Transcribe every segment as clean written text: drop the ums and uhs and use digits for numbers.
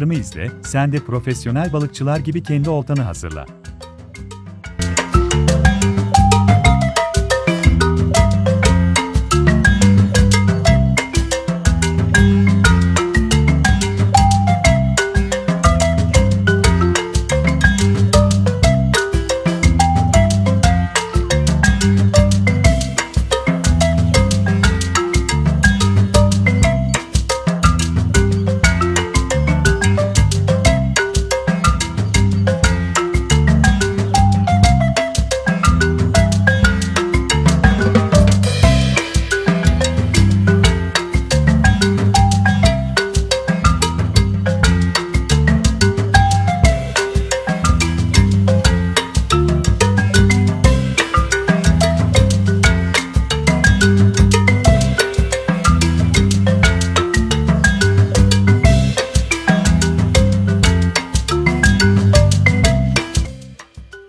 videolarımı izle, sen de profesyonel balıkçılar gibi kendi oltanı hazırla.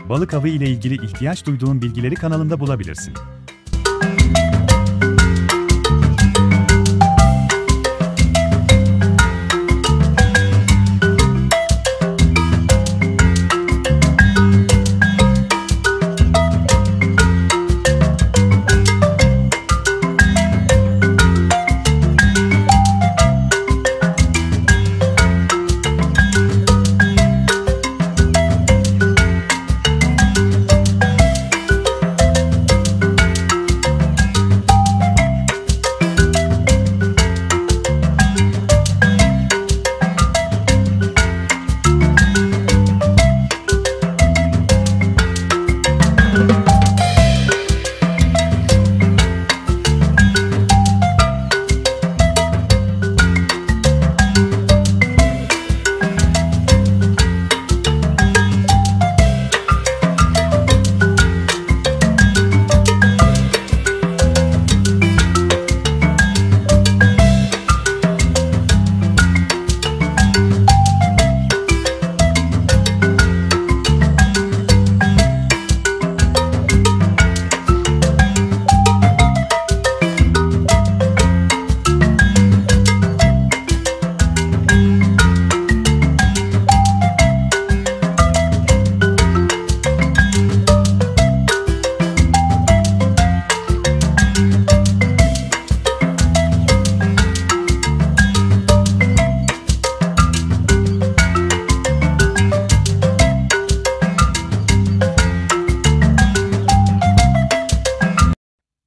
Balık avı ile ilgili ihtiyaç duyduğun bilgileri kanalımda bulabilirsin.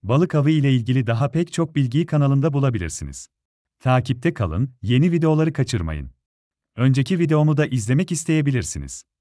Balık avı ile ilgili daha pek çok bilgiyi kanalımda bulabilirsiniz. Takipte kalın, yeni videoları kaçırmayın. Önceki videomu da izlemek isteyebilirsiniz.